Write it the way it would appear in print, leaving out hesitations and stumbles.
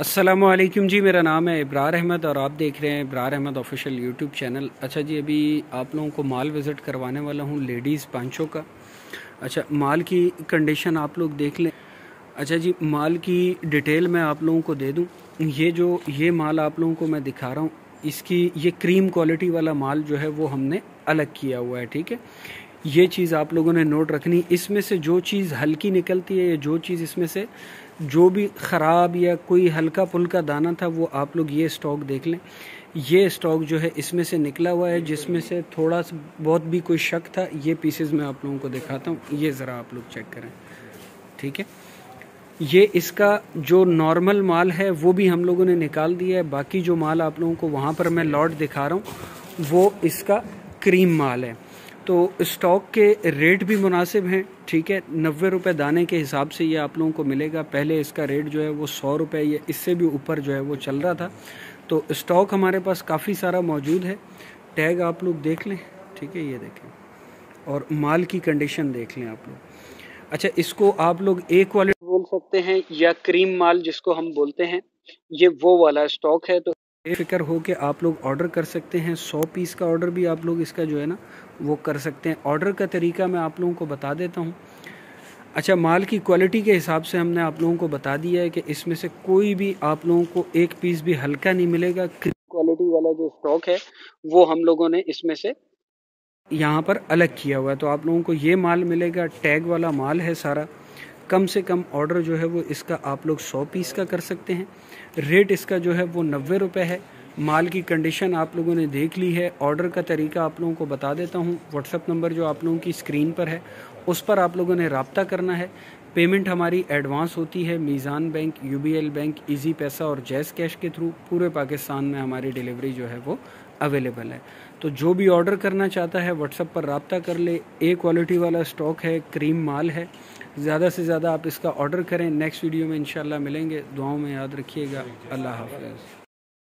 अस्सलामुअलैकुम जी, मेरा नाम है इब्रार अहमद और आप देख रहे हैं Ibrar Ahmad official YouTube channel. अच्छा जी, अभी आप लोगों को माल विज़िट करवाने वाला हूँ लेडीज़ पांचों का। अच्छा, माल की कंडीशन आप लोग देख लें। अच्छा जी, माल की डिटेल मैं आप लोगों को दे दूँ। ये माल आप लोगों को मैं दिखा रहा हूँ, इसकी ये क्रीम क्वालिटी वाला माल जो है वो हमने अलग किया हुआ है, ठीक है। ये चीज़ आप लोगों ने नोट रखनी, इसमें से जो चीज़ हल्की निकलती है या जो चीज़ इसमें से जो भी ख़राब या कोई हल्का फुल्का दाना था वो आप लोग ये स्टॉक देख लें। ये स्टॉक जो है इसमें से निकला हुआ है, जिसमें से थोड़ा सा बहुत भी कोई शक था। ये पीसेस मैं आप लोगों को दिखाता हूँ, ये ज़रा आप लोग चेक करें, ठीक है। ये इसका जो नॉर्मल माल है वो भी हम लोगों ने निकाल दिया है। बाकी जो माल आप लोगों को वहाँ पर मैं लॉट दिखा रहा हूँ वो इसका क्रीम माल है। तो स्टॉक के रेट भी मुनासिब हैं, ठीक है। 90 रुपये दाने के हिसाब से ये आप लोगों को मिलेगा। पहले इसका रेट जो है वो 100 रुपये या इससे भी ऊपर जो है वो चल रहा था। तो स्टॉक हमारे पास काफ़ी सारा मौजूद है। टैग आप लोग देख लें, ठीक है, ये देखें, और माल की कंडीशन देख लें आप लोग। अच्छा, इसको आप लोग ए क्वालिटी बोल सकते हैं या क्रीम माल जिसको हम बोलते हैं, ये वो वाला स्टॉक है। तो बेफिक्र हो के आप लोग ऑर्डर कर सकते हैं। 100 पीस का ऑर्डर भी आप लोग इसका जो है ना वो कर सकते हैं। ऑर्डर का तरीका मैं आप लोगों को बता देता हूँ। अच्छा, माल की क्वालिटी के हिसाब से हमने आप लोगों को बता दिया है कि इसमें से कोई भी आप लोगों को एक पीस भी हल्का नहीं मिलेगा। क्वालिटी वाला जो स्टॉक है वो हम लोगों ने इसमें से यहाँ पर अलग किया हुआ है। तो आप लोगों को ये माल मिलेगा, टैग वाला माल है सारा। कम से कम ऑर्डर जो है वो इसका आप लोग 100 पीस का कर सकते हैं। रेट इसका जो है वो 90 रुपये है। माल की कंडीशन आप लोगों ने देख ली है। ऑर्डर का तरीका आप लोगों को बता देता हूँ। व्हाट्सअप नंबर जो आप लोगों की स्क्रीन पर है उस पर आप लोगों ने रब्ता करना है। पेमेंट हमारी एडवांस होती है Meezan bank, UBL bank, Easypaisa और जैज़ कैश के थ्रू। पूरे पाकिस्तान में हमारी डिलीवरी जो है वो अवेलेबल है। तो जो भी ऑर्डर करना चाहता है व्हाट्सअप पर रब्ता कर ले। ए क्वालिटी वाला स्टॉक है, क्रीम माल है। ज़्यादा से ज़्यादा आप इसका ऑर्डर करें। नेक्स्ट वीडियो में इंशाल्लाह मिलेंगे। दुआओं में याद रखिएगा। अल्लाह हाफ़िज़।